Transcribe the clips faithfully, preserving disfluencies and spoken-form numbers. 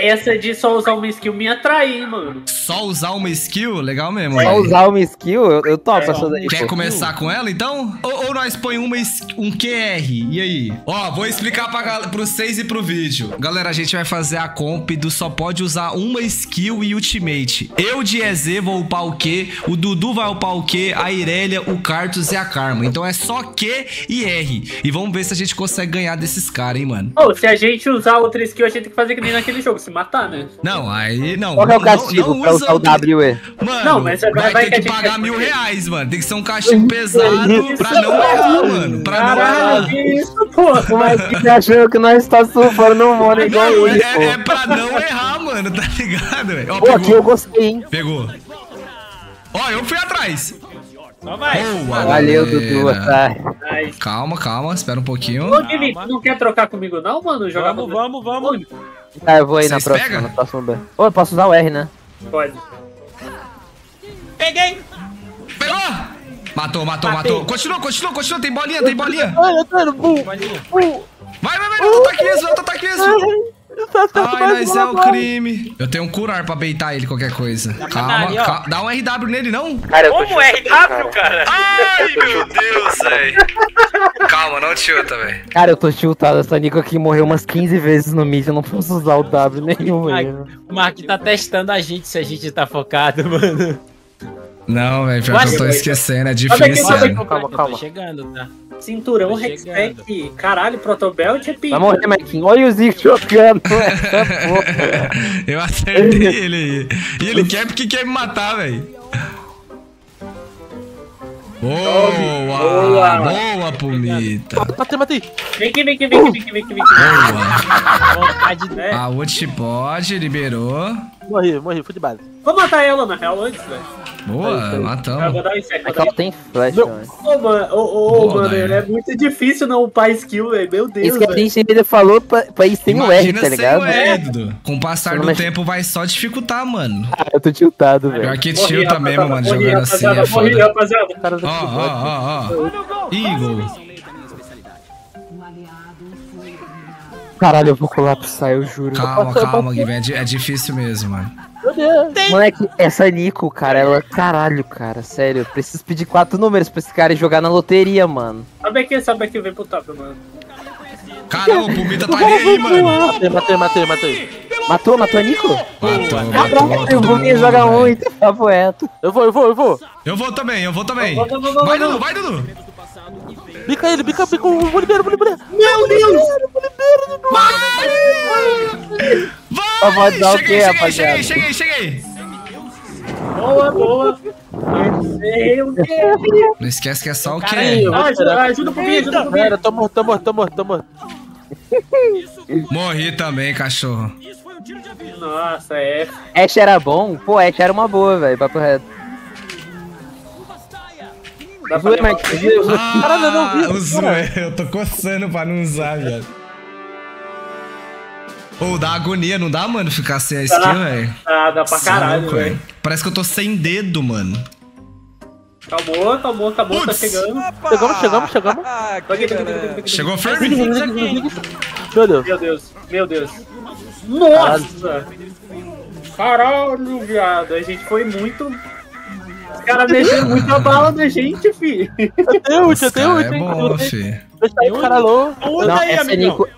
Essa de só usar uma skill me atrai, mano. Só usar uma skill? Legal mesmo. Só aí. Usar uma skill? Eu, eu topo é, essa daí. Quer pô. começar com ela, então? Ou, ou nós põe uma, um Q R? E aí? Ó, vou explicar pra, pro vocês e pro vídeo. Galera, a gente vai fazer a comp do só pode usar uma skill e ultimate. Eu de E Z vou upar o Q, o Dudu vai upar o Q, a Irelia, o Cartus e a Karma. Então é só Q e R. E vamos ver se a gente consegue ganhar desses caras, hein, mano. Ou oh, se a gente usar outra skill, a gente tem que fazer que nem naquele jogo, se matar, né? Não, aí não. Qual é o castigo pra usar o W E? Mano, não, mas vai, vai, vai ter que, que pagar mil fazer. reais, mano. Tem que ser um castigo pesado isso, pra não errar, mano. Pra Caralho, não errar. Isso, pô. Mas que você achou que nós tá surfando um mono igual não, isso, é, é pra não errar, mano, tá ligado, velho? Ó, pô, aqui eu gostei, hein? Pegou. Ó, eu fui atrás. Só vai. Boa, valeu, Dudu, tá? Calma, calma, espera um pouquinho. Ô, Guiven, tu não quer trocar comigo não, mano? Jogar vamos, vamos, vamos. Tá, eu vou aí na próxima, na próxima. Ô, eu posso usar o R, né? Pode. Peguei! Pegou! Matou, matou, matou. Continua, continua, continua. Tem bolinha, tem bolinha. Vai, vai, vai, não, ataque mesmo, não, ataque mesmo. Ai, mas é o crime. Eu tenho um curar pra beitar ele, qualquer coisa. Calma, calma. Dá um R W nele, não? Como R W, cara? Ai, meu Deus, velho. Calma, não tilta, velho. Cara, eu tô tiltado. Essa Nico aqui morreu umas quinze vezes no mid. Eu não posso usar o W nenhum, velho. O Mark tá testando a gente se a gente tá focado, mano. Não, velho, pior que eu tô esquecendo. É difícil, velho. Calma, calma. Tô chegando, tá? Cinturão, respect, caralho, protobelt é pico. Vai morrer, Marquinhos. Olha o Zico jogando. Eu acertei ele aí. E ele quer porque quer me matar, velho. Boa, boa, boa, Pumita. Matei, matei. Vem aqui, vem aqui, vem aqui, vem aqui, vem aqui. Boa. A ult pode, liberou. Morri, morri, fui de base. Vou matar ela na real antes, velho. Boa, matamos. Eu vou dar um inseto, é que ela tem flash, velho. Ô, mano, ô, ô, mano, é muito difícil não upar skill, velho. Meu Deus, velho. Isso que a gente ainda falou pra, pra ir sem o R, tá ligado? Sem o R, com o passar do tempo vai só dificultar, mano. Ah, eu tô tiltado, velho. Pior que tilta mesmo, mano, jogando assim é foda. Ó, ó, ó, ó. Eagle. Caralho, eu vou colapsar, eu juro. Calma, calma, Guiven, é difícil mesmo, mano. Moleque, essa Nico, cara, ela... Caralho, cara, sério, eu preciso pedir quatro números pra esse cara e jogar na loteria, mano. Sabe aqui, sabe aqui, vem pro top, mano. Caramba, o Pumita tá ali aí, mano. Matei, matei, matei, matei. Matou, matou a Nico? Matou, matou. Eu vou me jogar muito, papo reto. Eu vou, eu vou, eu vou. Eu vou também, eu vou também. Vai, Dudu, vai, Dudu. Bica ele, bica, bica, eu vou liberar, vou liberar. Meu Deus! Vai! Vai! Vai! Cheguei, cheguei, cheguei, cheguei, cheguei! Boa, boa! Não esquece que é só o que é. Ajuda o Puminha, ajuda o Puminha. Pera, tô morto, tô morto, tô morto, tô morto. Morri também, cachorro. Nossa, é. Ash era bom? Pô, Ash era uma boa, velho, papo reto. Dá pra ver, Mike. Caralho, eu não vi. Eu zoei, eu tô coçando pra não usar, velho. Ou oh, dá agonia, não dá, mano, ficar sem a skill, velho? Ah, dá pra caralho, velho. Parece que eu tô sem dedo, mano. Acabou, acabou, acabou, Puts. Tá chegando. Opa! Chegamos, chegamos, chegamos. Ah, chegou firme? Meu Deus. Meu Deus, meu Deus. Nossa! Caralho, viado. A gente foi muito... Os caras mexeram muita bala na gente, fi. Eu tenho ult, eu tenho ult, hein?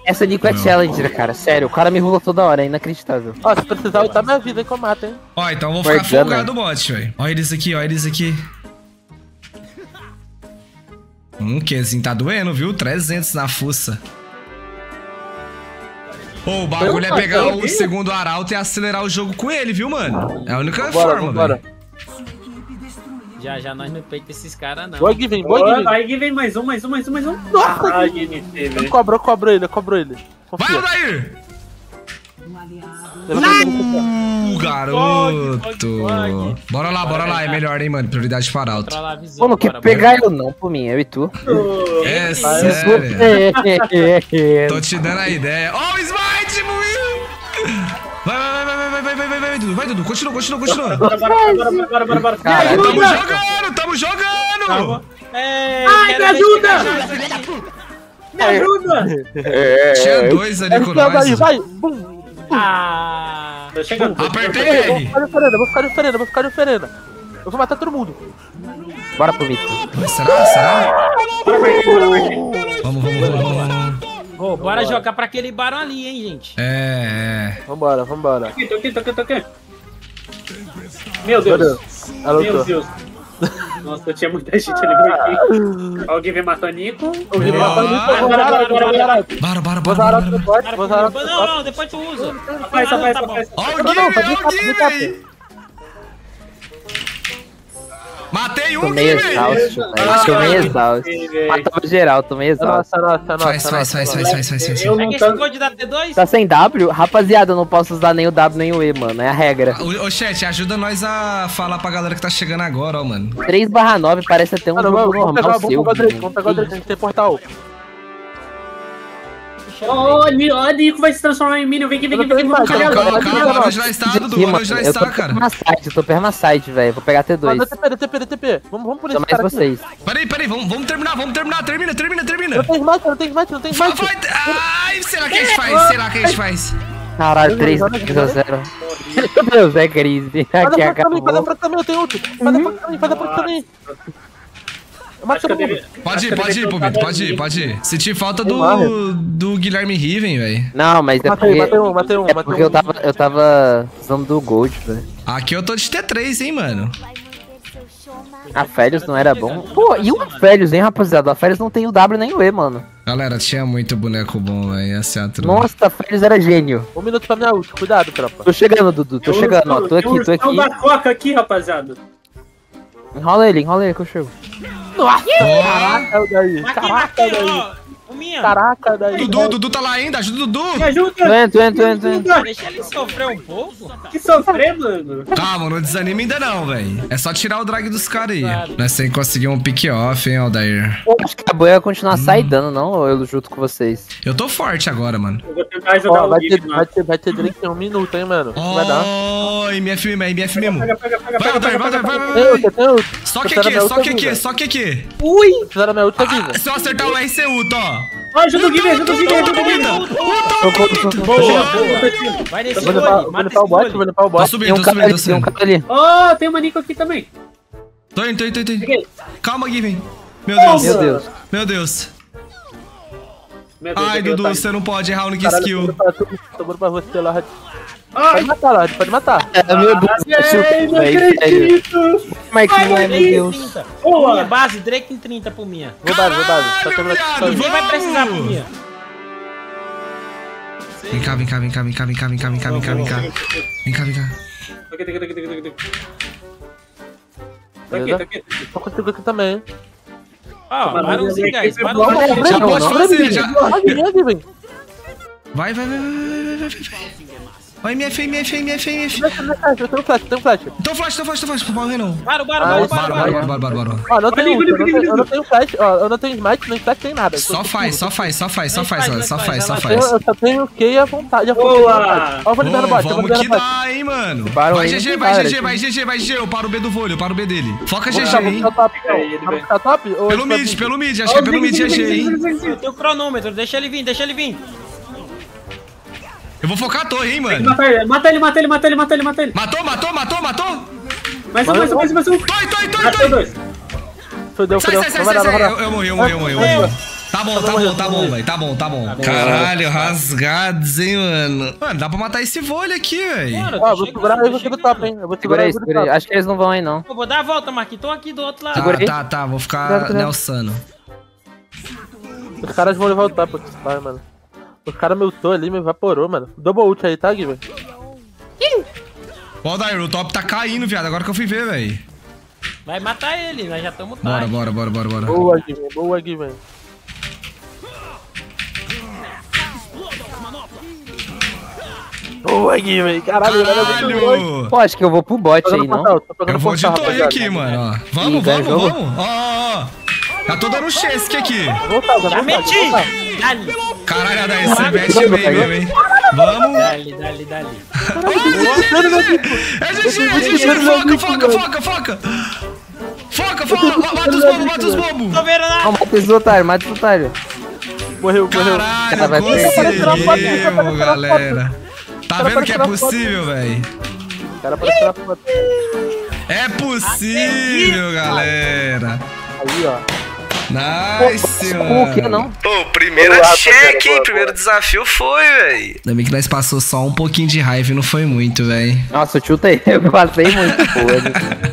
Essa Nico é challenger, cara. Sério, o cara me rula toda hora, é inacreditável. Ó, se precisar ultar minha vida, hein, que eu mato, hein? Ó, então eu vou ficar folgado do bot, velho. Olha eles aqui, olha eles aqui. Hum, Qzinho tá doendo, viu? trezentos na fuça. Pô, o bagulho é pegar o segundo arauto e acelerar o jogo com ele, viu, mano? É a única forma, velho. Já, já, nós não peita esses caras, não. Boa, Guiven, boa, Guiven. Vai, Guiven, mais um, mais um, mais um, mais um. Nossa, ah, Guiven. Cobrou, cobrou ele, cobrou ele. Confia. Vai, Odair! Uh, garoto. Bora lá, bora lá, é melhor, hein, mano. Prioridade para alto. Mano, que pegar eu não, por mim, eu e tu. É sério. Tô te dando a ideia. Ó, o Smite, morreu! Vai, vai, vai, vai, vai, vai, vai, vai, Dudu, vai, Dudu, continua, continua, continua. Bora, bora, bora, bora, bora, bora. Tamo jogando, tamo jogando. Ai, me ajuda! Me ajuda! Tinha dois ali com nós. Vai, vai, vai. Tá chegando. Apertei ele. Vou ficar de oferenda, vou ficar de oferenda, vou ficar de oferenda. Eu vou matar todo mundo. Bora pro Vitor. Será? Será? Vamos, vamos, vamos lá. Oh, bora jogar pra aquele barão ali, hein, gente. É, é. Vambora, vambora. Tô aqui, tô aqui, tô aqui, tô aqui. Meu Deus. Meu Deus. Nossa, tinha muita gente ali por aqui. Alguém vem matar Nico. Alguém matar Nico. Bora, bora, bora. Bora, bora, bora. Não, não, depois tu usa. Vai, vai, vai. Alguém, matei um, Guiven! Acho que eu meio exausto. Matamos geral, tô meio exausto. Nossa, nossa, nossa. Faz, faz, faz, faz, faz, faz, faz. É que esse gol de dar T dois? Tá sem W? Rapaziada, eu não posso usar nem o W nem o E, mano. É a regra. Ô, chat, ajuda nós a falar pra galera que tá chegando agora, ó, mano. três barra nove parece até um jogo normal seu. Vamos pegar o Drake, tem que ter portal. Ó, o Nico vai se transformar em minion. Vem aqui, vem aqui, vem aqui. Calma, calma, o Barão já está, Dudu. O Barão já está, cara. Eu tô perma site, eu tô perma site, velho. Vou pegar T dois. Dá T P, dá T P, dá T P. Vamos por esse cara aqui. Peraí, peraí, vamos terminar, vamos terminar. Termina, termina, termina. Não tem mais, não tem mais, não tem mais. Ai, será que a gente faz? Será que a gente faz? Caralho, três a zero. Meu Deus, é crise. Aqui acabou. Faz a proc também, eu tenho outro. Faz a proc também, faz a proc também. Deve... Pode ir, pode ir, Puminha, pode ir, pode ir. Senti falta do, do Guilherme Riven, velho. Não, mas é porque, matei um, matei um, matei um, é porque eu tava, eu tava usando do Gold, velho. Aqui eu tô de T três, hein, mano. A Félix não era bom. Pô, e o Félix, hein, rapaziada? A Félix não tem o W nem o E, mano. Galera, tinha muito boneco bom, velho. Essa é a truque. Nossa, a Félix era gênio. Um minuto pra minha ult, cuidado, tropa. Tô chegando, Dudu, tô eu chegando, eu ó. Tô aqui, tô aqui. Tem o da Coca aqui, rapaziada. Enrola ele, enrola ele que eu chego. Nossa! Caraca, daí! Caraca, daí! Caraca, daí! Dudu, Dudu tá lá ainda, ajuda o Dudu! Me ajuda! Tô indo, tô indo, tô indo! Deixa ele sofrer um pouco? Que sofrer, mano? Calma, não desanima ainda não, velho. É só tirar o drag dos caras aí. Claro. Nós temos que conseguir um pick-off, hein, Aldair. Eu acho que a boia vai continuar hum. saidando, não? Ou eu junto com vocês? Eu tô forte agora, mano. Eu vou tentar jogar oh, o vai ter, vai ter, vai ter drink em um minuto, hein, mano? Oh, vai dar. M F mesmo, M F mesmo. Vai, vai, vai, vai, vai. Só que aqui, só que aqui, só que aqui. Ui! Ah, se eu acertar o R C U, tá? Ajuda o Guiven, ajuda o Guiven, ajuda o Guiven! Boa, boa! Vai nesse gol ali, mata esse gol ali. Vou limpar o bot, vou limpar o bot. Tô subindo, tô subindo. Ó, tem uma Nico aqui também. Tô indo, tô indo, tô indo. Calma, Guiven. Meu Deus. Meu Deus. Meu Deus. Ai, Dudu, você não pode errar o Nick Skill. Tomando pra você lá. Pode matar, Lorde, pode matar. É meu Deus, não acredito. Marquinhos, ai, meu Deus. Puminha, base, Drake em trinta, Puminha. Vou dar, vou dar. Ninguém vai precisar, Puminha. Vem cá, vem cá, vem cá, vem cá, vem cá, vem cá, vem cá, vem cá, vem cá. Vem cá, vem cá. Tá aqui, tá aqui, tá aqui, tá aqui, tá aqui. Só consigo aqui também, hein. Ó, barãozinho, guys, barãozinho. Já pode fazer, já. Vai, vai, vai, vai, vai, vai. Ó, M F, M F, M F, M F. Eu tenho flash, eu tenho flash. Então flash, então flash, então flash, morrer não. Bora, bora, bora, bora, bora, bora, bora. Ó, não tem, eu não tenho flash, ó, eu não tenho smite, nem flash, tem nada. Só faz, só faz, só faz, só faz, só faz, só faz. Eu só tenho o Q à vontade, à vontade. Ó, vou liberar o bot, vou liberar o bot. Vamos que dá, hein, mano. Vai G G, vai G G, vai G G, vai G G, eu paro o B do vôlei, eu paro o B dele. Foca G G, hein. Pelo mid, pelo mid, acho que é pelo mid G G, hein. Tem o cronômetro, deixa ele vir, deixa ele vir. Eu vou focar a torre, hein, mano. Mata ele, mata ele, mata ele, mata ele, mata ele. Matou, matou, matou, matou. Mais um, mais um, mais um, mais um. Toi, toi, toi, toi. Sai, sai, sai, sai, sai. Eu morri, eu morri, eu morri. Tá bom, tá bom, tá bom, velho. Tá bom, tá bom. Caralho, rasgados, hein, mano. Mano, dá pra matar esse vôlei aqui, velho. Ó, vou segurar, eu vou segurar o top, hein. Eu vou segurar isso. Acho que eles não vão aí, não. Eu vou dar a volta, Marquinhos. Tô aqui do outro lado. Tá, tá, vou ficar nelsano. Os caras vão levar o top aqui, mano. O cara me ultou ali, me evaporou, mano. Double ult aí, tá, Guiven? Ó, Dairo, o top tá caindo, viado. Agora que eu fui ver, velho. Vai matar ele, nós já tamo tarde. Bora, bora, bora, bora. Boa, Guiven, boa, Guiven. Boa, Guiven, caralho. Caralho. Pô, acho que eu vou pro bot aí, não? Eu vou de torre aqui, mano. Vamos, vamos, vamos. Ó, ó, ó. Já tô dando um chesque aqui. Já meti! Caralho, daí você mexe bem mesmo, hein? Vamos! Dali, dali, dali. É G G, é G G, foca, foca, foca, foca! Foca, foca! Mata os bobos, mata os bobos! Tô vendo nada! Mata os otários, mata os otários! Morreu, morreu! Caralho, conseguimos, galera! Tá vendo que é possível, velho? Cara, para tirar foto. É possível, galera. Aí, ó. Nice, mano. Que não? Pô, primeira check, hein? Primeiro desafio foi, velho. Ainda bem que nós passou só um pouquinho de raiva e não foi muito, velho. Nossa, chuta aí. Eu passei muito, pô.